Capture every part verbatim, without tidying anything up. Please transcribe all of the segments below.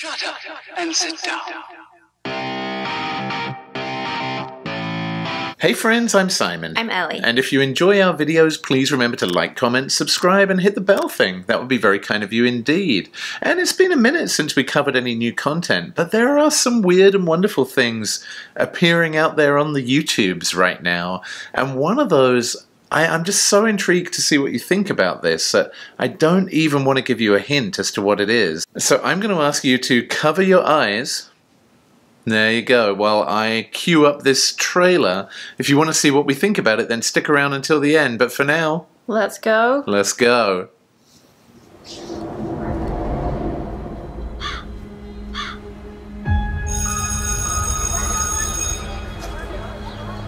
Shut up and sit down. Hey friends, I'm Simon. I'm Ellie. And if you enjoy our videos, please remember to like, comment, subscribe, and hit the bell thing. That would be very kind of you indeed. And it's been a minute since we covered any new content, but there are some weird and wonderful things appearing out there on the YouTubes right now. And one of those, I, I'm just so intrigued to see what you think about this that I don't even want to give you a hint as to what it is. So I'm going to ask you to cover your eyes. There you go. While I queue up this trailer, if you want to see what we think about it, then stick around until the end. But for now, let's go. Let's go.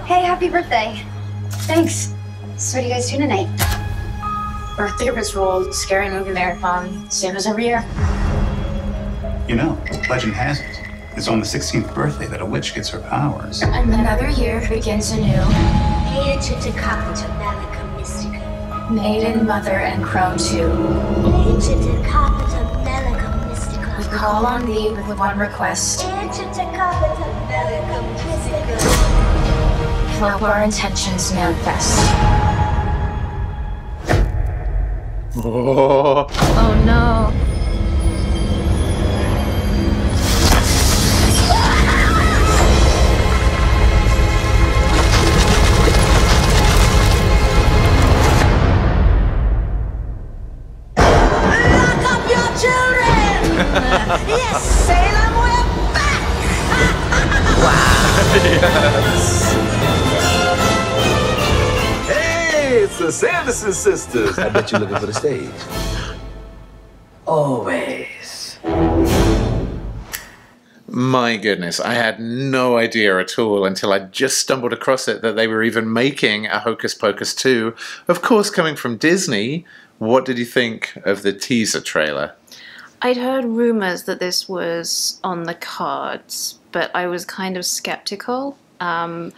Hey, happy birthday. Thanks. So what do you guys do tonight? Our therapist rolled scary movie marathon, same as every year. You know, legend has it, it's on the sixteenth birthday that a witch gets her powers. And another year begins anew. Maiden, mother, and crone too. We call on thee with one request. Help our intentions manifest. Oh. Oh no. Lock up your children! Yes, Salem, we're back! Wow. Yes. It's the Sanderson sisters. I bet you're looking for the stage. Always. My goodness, I had no idea at all until I just stumbled across it that they were even making a Hocus Pocus two. Of course, coming from Disney. What did you think of the teaser trailer? I'd heard rumors that this was on the cards, but I was kind of skeptical. Um,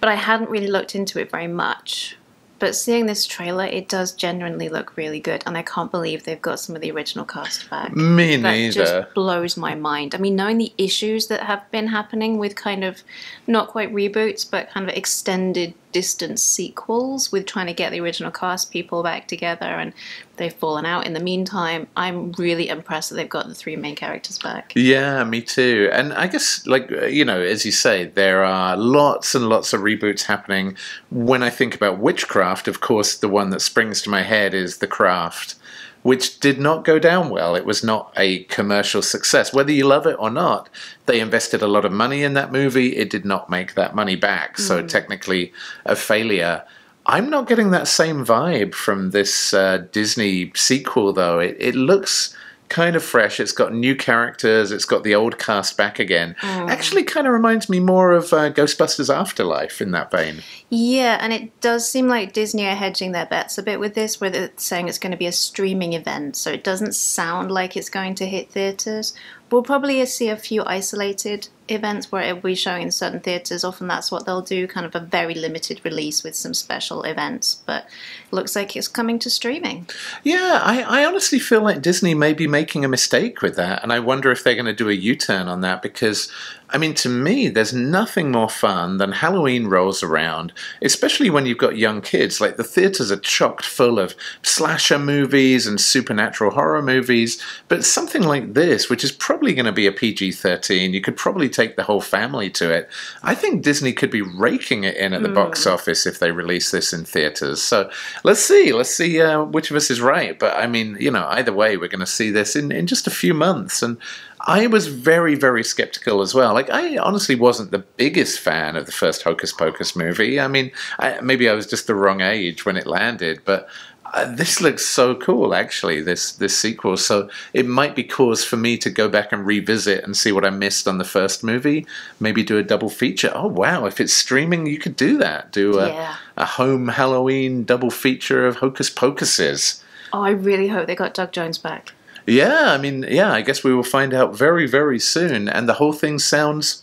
but I hadn't really looked into it very much. But seeing this trailer, it does genuinely look really good, and I can't believe they've got some of the original cast back. Me neither. That just blows my mind. I mean, knowing the issues that have been happening with kind of, not quite reboots, but kind of extended distance sequels with trying to get the original cast people back together, and they've fallen out in the meantime, I'm really impressed that they've got the three main characters back. Yeah, me too. And I guess, like, you know, as you say, there are lots and lots of reboots happening. When I think about witchcraft, of course, the one that springs to my head is The Craft, which did not go down well. It was not a commercial success. Whether you love it or not, they invested a lot of money in that movie. It did not make that money back, so mm. technically a failure. I'm not getting that same vibe from this uh, Disney sequel, though. It, it looks kind of fresh. It's got new characters. It's got the old cast back again. Mm. Actually kind of reminds me more of uh, Ghostbusters Afterlife in that vein. Yeah, and it does seem like Disney are hedging their bets a bit with this, where they're saying it's going to be a streaming event, so it doesn't sound like it's going to hit theatres. We'll probably see a few isolated events where it will be showing in certain theatres. Often that's what they'll do, kind of a very limited release with some special events. But it looks like it's coming to streaming. Yeah, I, I honestly feel like Disney may be making a mistake with that. And I wonder if they're going to do a U-turn on that, because, I mean, to me, there's nothing more fun than Halloween rolls around, especially when you've got young kids. Like, the theatres are chocked full of slasher movies and supernatural horror movies. But something like this, which is probably going to be a P G thirteen. You could probably take the whole family to it. I think Disney could be raking it in at the mm. box office if they release this in theaters. So let's see. Let's see uh, which of us is right. But I mean, you know, either way, we're going to see this in, in just a few months. And I was very, very skeptical as well. Like, I honestly wasn't the biggest fan of the first Hocus Pocus movie. I mean, I, maybe I was just the wrong age when it landed, but Uh, this looks so cool, actually, this this sequel. So it might be cause for me to go back and revisit and see what I missed on the first movie. Maybe do a double feature. Oh, wow, if it's streaming, you could do that. Do a, yeah. a home Halloween double feature of Hocus Pocuses. Oh, I really hope they got Doug Jones back. Yeah, I mean, yeah, I guess we will find out very, very soon. And the whole thing sounds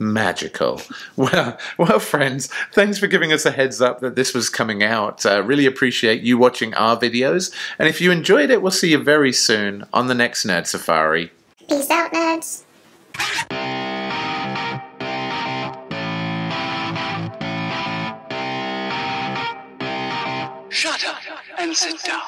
magical. Well, well, friends, thanks for giving us a heads up that this was coming out. Uh, really appreciate you watching our videos. And if you enjoyed it, we'll see you very soon on the next Nerd Safari. Peace out, nerds. Shut up and sit down.